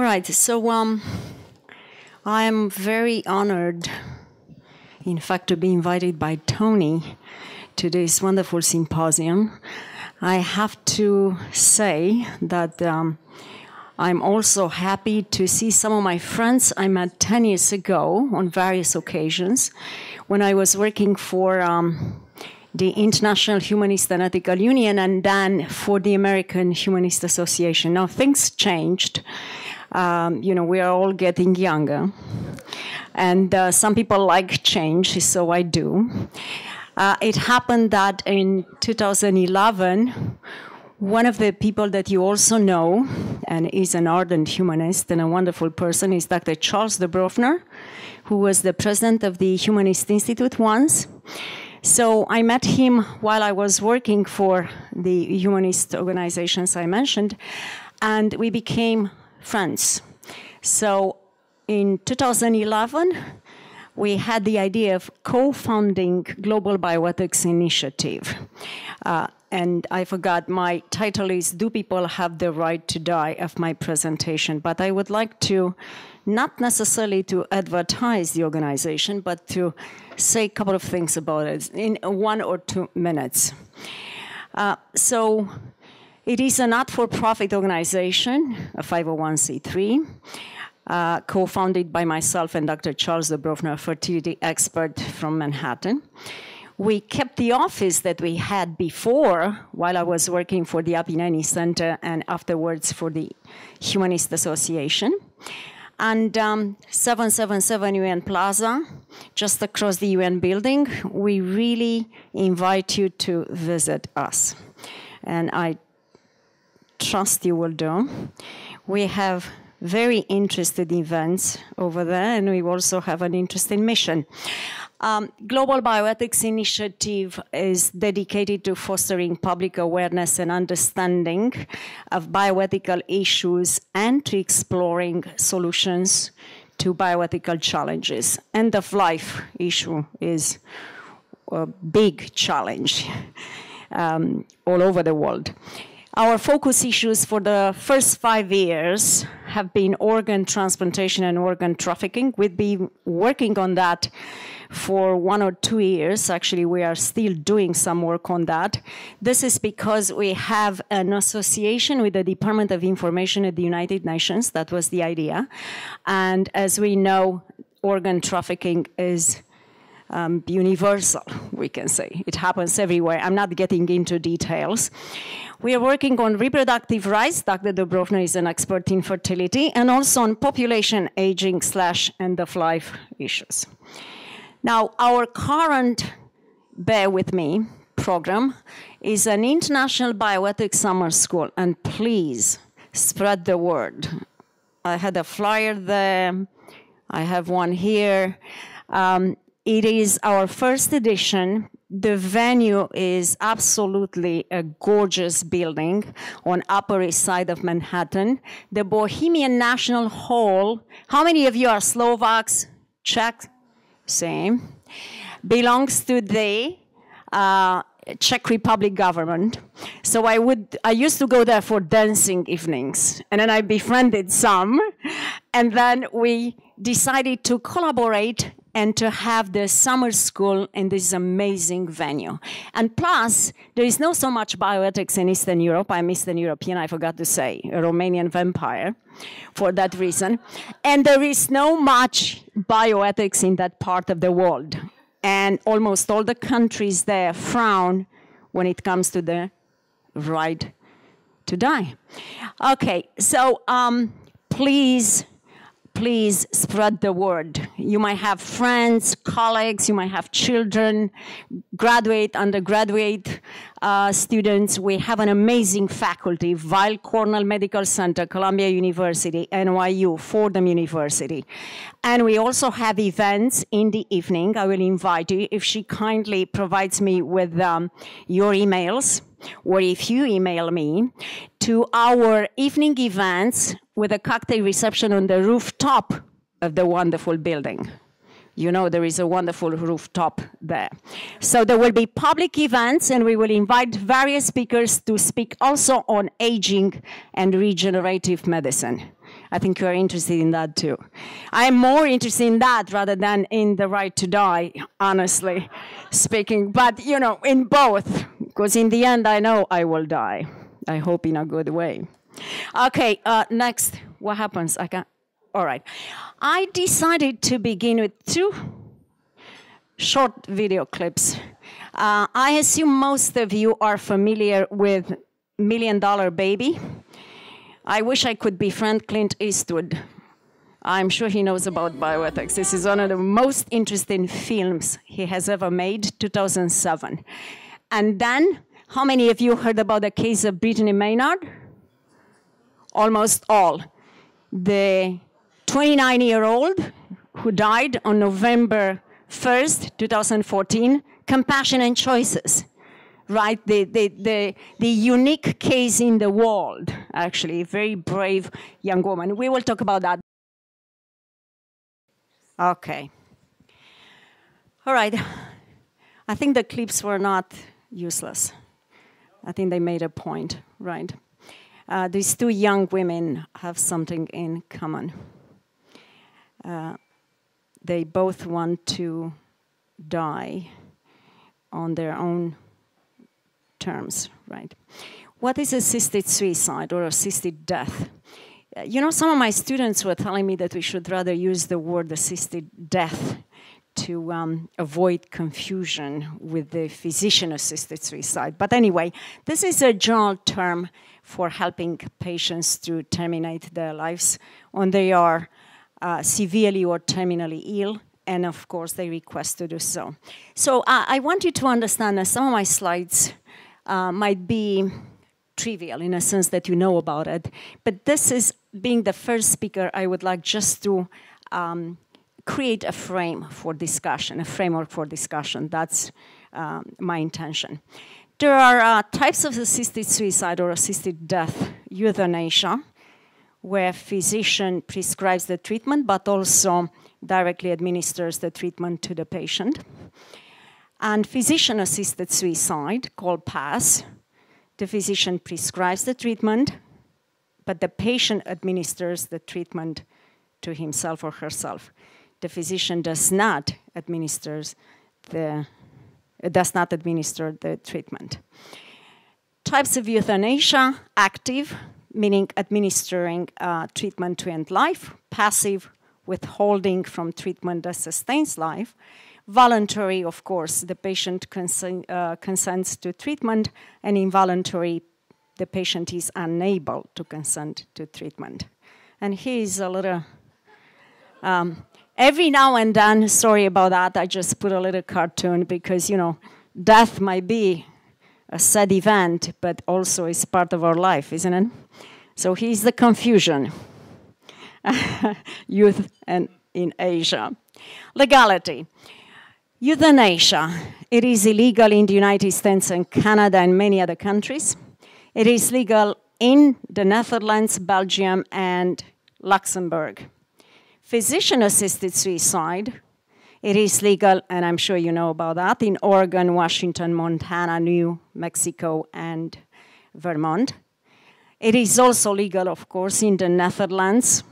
All right, so I am very honored, in fact, to be invited by Tony to this wonderful symposium. I have to say that I'm also happy to see some of my friends I met 10 years ago on various occasions when I was working for the International Humanist and Ethical Union and then for the American Humanist Association. Now, things changed. You know, we are all getting younger. And some people like change, so I do. It happened that in 2011, one of the people that you also know and is an ardent humanist and a wonderful person is Dr. Charles Debrofner, who was the president of the Humanist Institute once. So I met him while I was working for the humanist organizations I mentioned, and we became friends. So in 2011, we had the idea of co-founding Global Bioethics Initiative. And I forgot, my title is Do People Have the Right to Die of my presentation, but I would like to, not necessarily to advertise the organization, but to say a couple of things about it in 1 or 2 minutes. So it is a not-for-profit organization, a 501c3, co-founded by myself and Dr. Charles Debrofner, a fertility expert from Manhattan. We kept the office that we had before while I was working for the Apinani Center and afterwards for the Humanist Association. And 777 UN Plaza, just across the UN building, we really invite you to visit us. And I trust you will do. We have very interesting events over there, and we also have an interesting mission. Global Bioethics Initiative is dedicated to fostering public awareness and understanding of bioethical issues and to exploring solutions to bioethical challenges. End-of-life issue is a big challenge all over the world. Our focus issues for the first 5 years have been organ transplantation and organ trafficking. We've been working on that for 1 or 2 years. Actually, we are still doing some work on that. This is because we have an association with the Department of Information at the United Nations. That was the idea. And as we know, organ trafficking is universal, we can say. It happens everywhere. I'm not getting into details. We are working on reproductive rights. Dr. Debrofner is an expert in fertility, and also on population aging / end-of-life issues. Now, our current Bear With Me program is an international bioethics summer school, and please spread the word. I had a flyer there. I have one here. It is our first edition. The venue is absolutely a gorgeous building on Upper East Side of Manhattan, the Bohemian National Hall. How many of you are Slovaks? Czechs? Same. Belongs to the Czech Republic government. So I used to go there for dancing evenings, and then I befriended some, and then we decided to collaborate and to have the summer school in this amazing venue. And plus, there is not so much bioethics in Eastern Europe. I'm Eastern European, I forgot to say, a Romanian vampire for that reason. And there is not much bioethics in that part of the world. And almost all the countries there frown when it comes to the right to die. Okay, so please spread the word. You might have friends, colleagues, you might have children, graduate, undergraduate students. We have an amazing faculty, Weill Cornell Medical Center, Columbia University, NYU, Fordham University. And we also have events in the evening. I will invite you if she kindly provides me with your emails, or if you email me, to our evening events with a cocktail reception on the rooftop of the wonderful building. You know, there is a wonderful rooftop there. So there will be public events, and we will invite various speakers to speak also on aging and regenerative medicine. I think you are interested in that too. I'm more interested in that rather than in the right to die, honestly speaking. But, you know, in both, because in the end I know I will die. I hope in a good way. Okay, next, what happens? I can't. All right. I decided to begin with two short video clips. I assume most of you are familiar with Million Dollar Baby. I wish I could befriend Clint Eastwood. I'm sure he knows about bioethics. This is one of the most interesting films he has ever made, 2007. And then, how many of you heard about the case of Brittany Maynard? Almost all. The 29-year-old who died on November 1st, 2014, Compassion and Choices, right? The unique case in the world, actually, a very brave young woman. We will talk about that. Okay. All right. I think the clips were not useless. I think they made a point, right? These two young women have something in common. They both want to die on their own terms, right? What is assisted suicide or assisted death? You know, some of my students were telling me that we should rather use the word assisted death to avoid confusion with the physician-assisted suicide. But anyway, this is a general term for helping patients to terminate their lives when they are severely or terminally ill, and of course they request to do so. So I want you to understand that some of my slides might be trivial in a sense that you know about it, but this is, being the first speaker, I would like just to create a frame for discussion, a framework for discussion. That's my intention. There are types of assisted suicide or assisted death, euthanasia, where physician prescribes the treatment but also directly administers the treatment to the patient. And physician-assisted suicide, called PASS, the physician prescribes the treatment, but the patient administers the treatment to himself or herself. The physician does not administer the treatment. Types of euthanasia: active, meaning administering treatment to end life; passive, withholding from treatment that sustains life; voluntary, of course, the patient consents to treatment; and involuntary, the patient is unable to consent to treatment. And here's a little, every now and then, sorry about that, I just put a little cartoon because, you know, death might be a sad event, but also is part of our life, isn't it? So here's the confusion. Youth and in Asia. Legality. Euthanasia. It is illegal in the United States and Canada and many other countries. It is legal in the Netherlands, Belgium, and Luxembourg. Physician-assisted suicide. It is legal, and I'm sure you know about that, in Oregon, Washington, Montana, New Mexico, and Vermont. It is also legal, of course, in the Netherlands.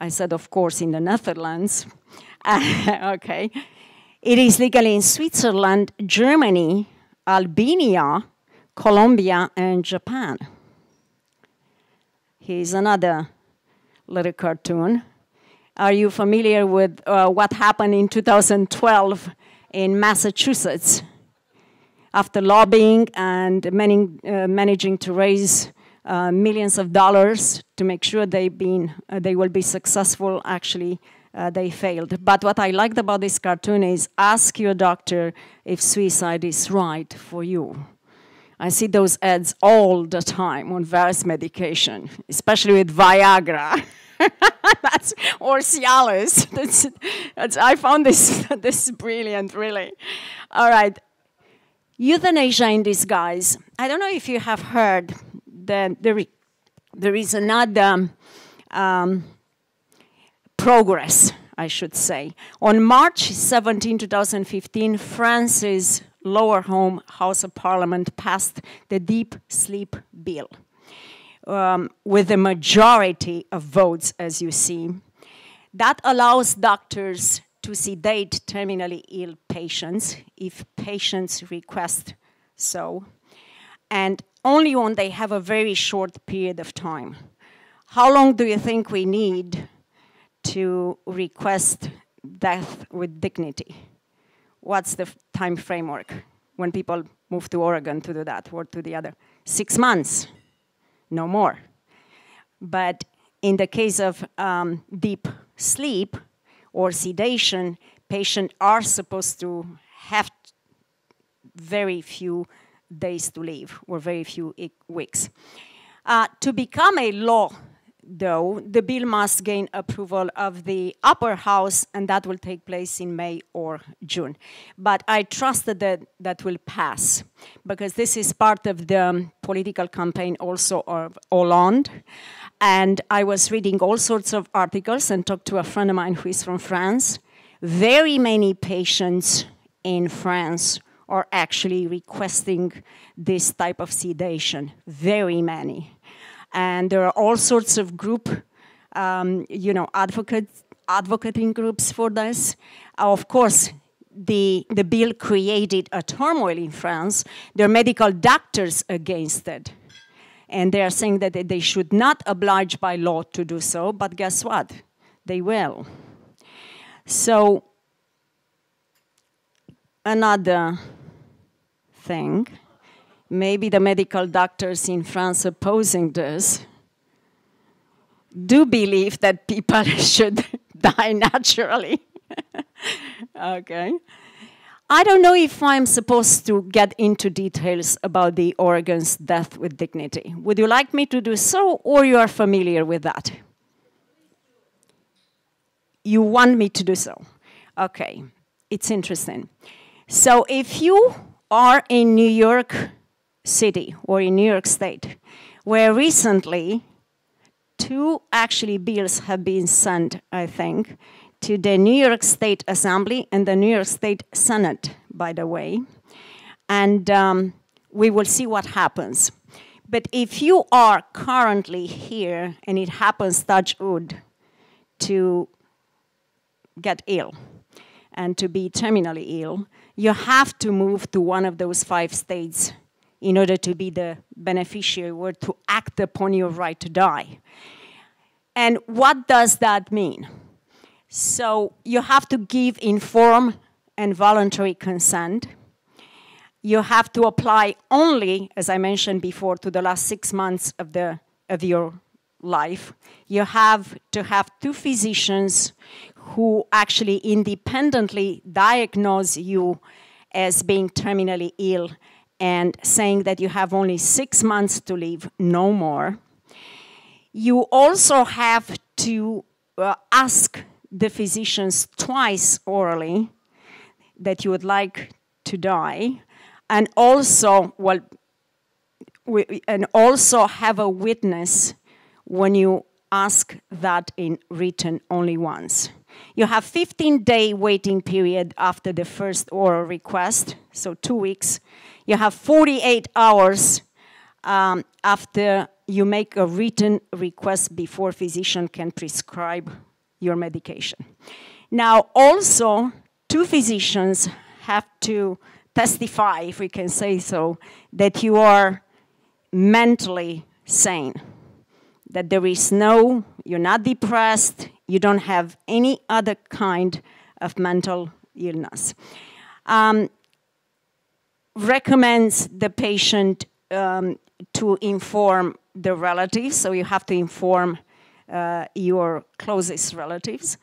I said, of course, in the Netherlands. Okay. It is legal in Switzerland, Germany, Albania, Colombia, and Japan. Here's another little cartoon. Are you familiar with what happened in 2012 in Massachusetts? After lobbying and managing to raise millions of dollars to make sure they will be successful, actually, they failed. But what I liked about this cartoon is, ask your doctor if suicide is right for you. I see those ads all the time on various medication, especially with Viagra. That's, or Cialis. I found this brilliant, really. All right. Euthanasia in disguise. I don't know if you have heard that there is another progress, I should say. On March 17, 2015, France's lower home House of Parliament passed the Deep Sleep Bill, with a majority of votes, as you see. That allows doctors to sedate terminally ill patients if patients request so, and only when they have a very short period of time. How long do you think we need to request death with dignity? What's the time framework when people move to Oregon to do that or to the other? 6 months, no more. But in the case of deep sleep or sedation, patients are supposed to have very few days to live or very few weeks. To become a law, though, the bill must gain approval of the upper house, and that will take place in May or June. But I trust that that will pass, because this is part of the political campaign also of Hollande. And I was reading all sorts of articles and talked to a friend of mine who is from France. Very many patients in France are actually requesting this type of sedation, very many. And there are all sorts of group, you know, advocating groups for this. Of course, the bill created a turmoil in France. There are medical doctors against it. And they are saying that they should not oblige by law to do so, but guess what? They will. So, another thing, maybe the medical doctors in France opposing this do believe that people should die naturally. Okay. I don't know if I'm supposed to get into details about the Oregon's death with dignity. Would you like me to do so, or you are familiar with that? You want me to do so? Okay, it's interesting. So if you are in New York City or in New York State, where recently two actually bills have been sent, I think, to the New York State Assembly and the New York State Senate, by the way. And we will see what happens. But if you are currently here, and it happens, touch wood, to get ill and to be terminally ill, you have to move to one of those 5 states in order to be the beneficiary or to act upon your right to die. And what does that mean? So you have to give informed and voluntary consent. You have to apply only, as I mentioned before, to the last 6 months of your life. You have to have 2 physicians who actually independently diagnose you as being terminally ill and saying that you have only 6 months to live, no more. You also have to ask the physicians twice orally that you would like to die, and also, well, and also have a witness when you ask that in written only once. You have 15-day waiting period after the first oral request, so 2 weeks. You have 48 hours after you make a written request before physician can prescribe your medication. Now, also, 2 physicians have to testify, if we can say so, that you are mentally sane, that there is no, you're not depressed, you don't have any other kind of mental illness. Recommends the patient to inform the relatives, so you have to inform your closest relatives.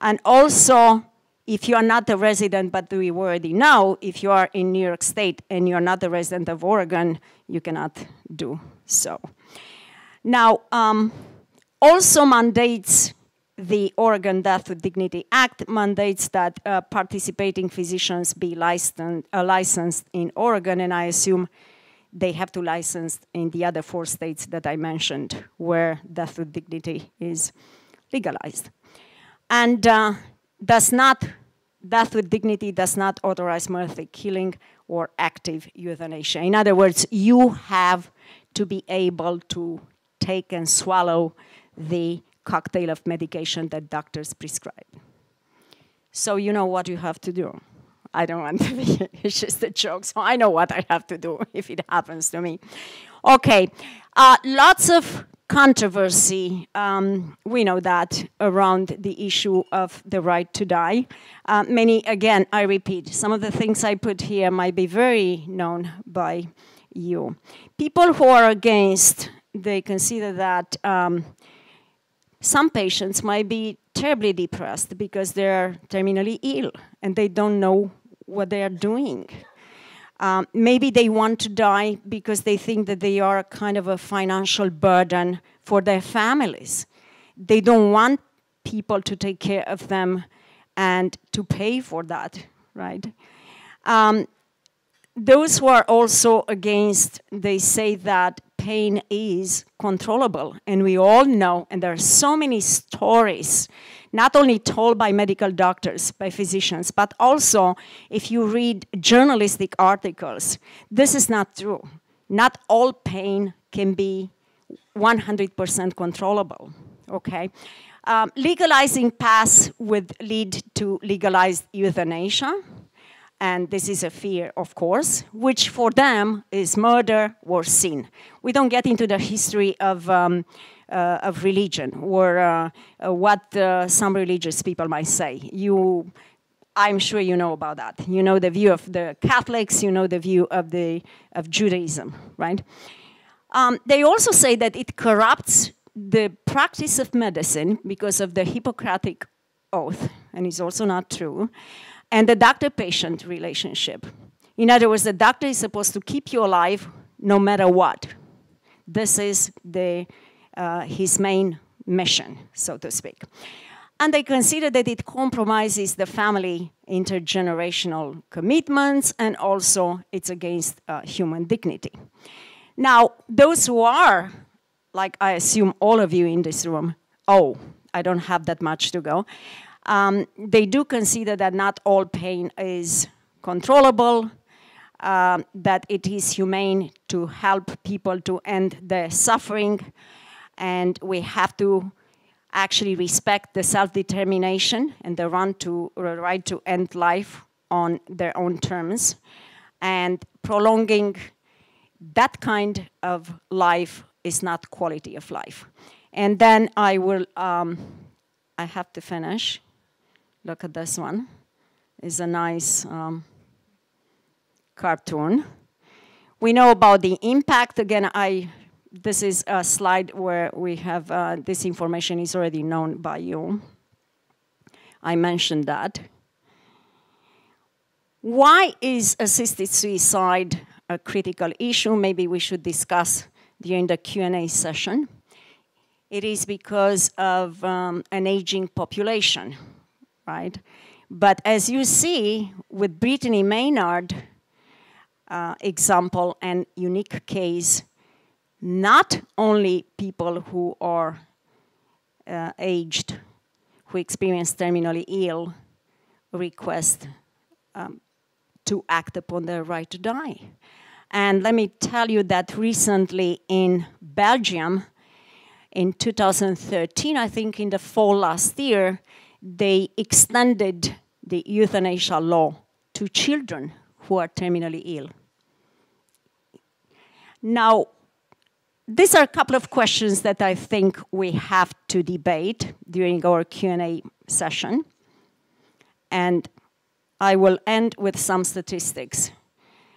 And also, if you are not a resident, but we already know, if you are in New York State and you're not a resident of Oregon, you cannot do so. Now, also mandates, the Oregon Death with Dignity Act mandates that participating physicians be licensed in Oregon, and I assume they have to license in the other 4 states that I mentioned where death with dignity is legalized. And death with dignity does not authorize mercy killing or active euthanasia. In other words, you have to be able to take and swallow the cocktail of medication that doctors prescribe. So you know what you have to do. I don't want to be, it's just a joke, so I know what I have to do if it happens to me. Okay, lots of controversy, we know that, around the issue of the right to die. Many, again, I repeat, some of the things I put here might be very known by you. People who are against, they consider that some patients might be terribly depressed because they're terminally ill and they don't know what they are doing. Maybe they want to die because they think that they are kind of a financial burden for their families. They don't want people to take care of them and to pay for that, right? Those who are also against, they say that pain is controllable, and we all know, and there are so many stories, not only told by medical doctors, by physicians, but also if you read journalistic articles, this is not true. Not all pain can be 100% controllable, okay? Legalizing PASS would lead to legalized euthanasia, and this is a fear, of course, which for them is murder or sin. We don't get into the history of religion or what some religious people might say. I'm sure you know about that. You know the view of the Catholics, you know the view of Judaism, right? They also say that it corrupts the practice of medicine because of the Hippocratic Oath, and it's also not true. And the doctor-patient relationship. In other words, the doctor is supposed to keep you alive no matter what. This is his main mission, so to speak. And they consider that it compromises the family intergenerational commitments, and also it's against human dignity. Now, those who are, like I assume all of you in this room, oh, I don't have that much to go, they do consider that not all pain is controllable, that it is humane to help people to end their suffering, and we have to actually respect the self-determination and the right to end life on their own terms. And prolonging that kind of life is not quality of life. And then I will, I have to finish. Look at this one. It's a nice cartoon. We know about the impact. Again, this is a slide where we have this information is already known by you. I mentioned that. Why is assisted suicide a critical issue? Maybe we should discuss during the Q&A session. It is because of an aging population. Right? But as you see with Brittany Maynard example and unique case, not only people who are aged, who experience terminally ill, request to act upon their right to die. And let me tell you that recently in Belgium, in 2013, I think in the fall last year, they extended the euthanasia law to children who are terminally ill. Now, these are a couple of questions that I think we have to debate during our Q&A session. And I will end with some statistics.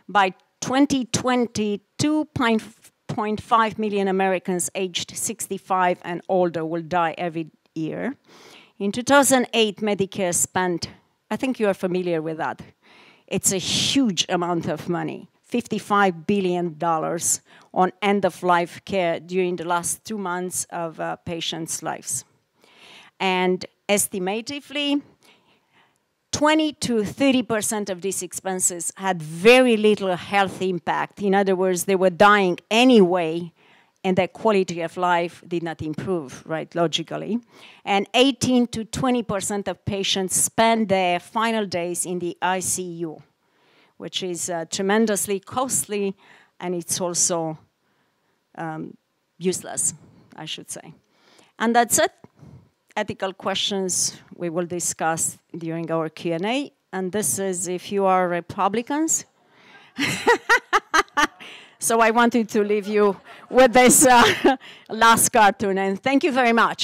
By 2020, 2.5 million Americans aged 65 and older will die every year. In 2008, Medicare spent, I think you are familiar with that, it's a huge amount of money, $55 billion on end-of-life care during the last 2 months of patients' lives. And estimatively, 20 to 30% of these expenses had very little health impact. In other words, they were dying anyway, and their quality of life did not improve, right, logically. And 18 to 20% of patients spend their final days in the ICU, which is tremendously costly, and it's also useless, I should say. And that's it. Ethical questions we will discuss during our Q&A. And this is if you are Republicans. So I wanted to leave you with this last cartoon. And thank you very much.